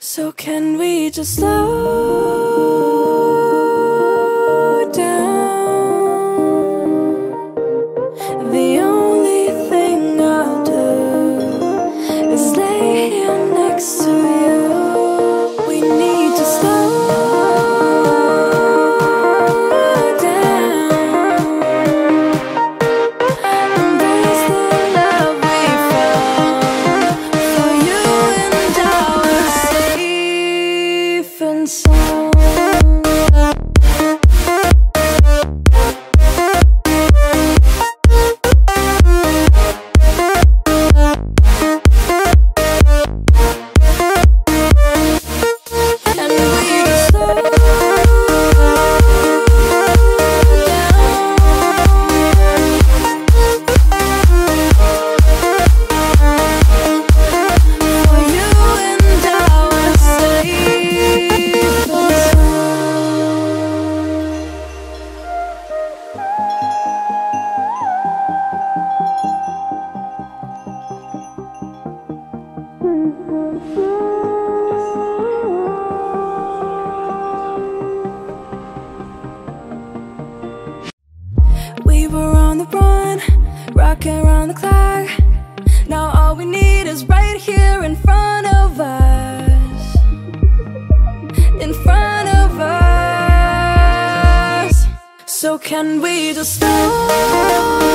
So can we just slow down? The only thing I'll do is lay here next to you. We need to slow down, embrace the love we found, for you and I were safe and sound. We were on the run, rocking around the clock. Now all we need is right here in front of us. In front of us. So can we just stop?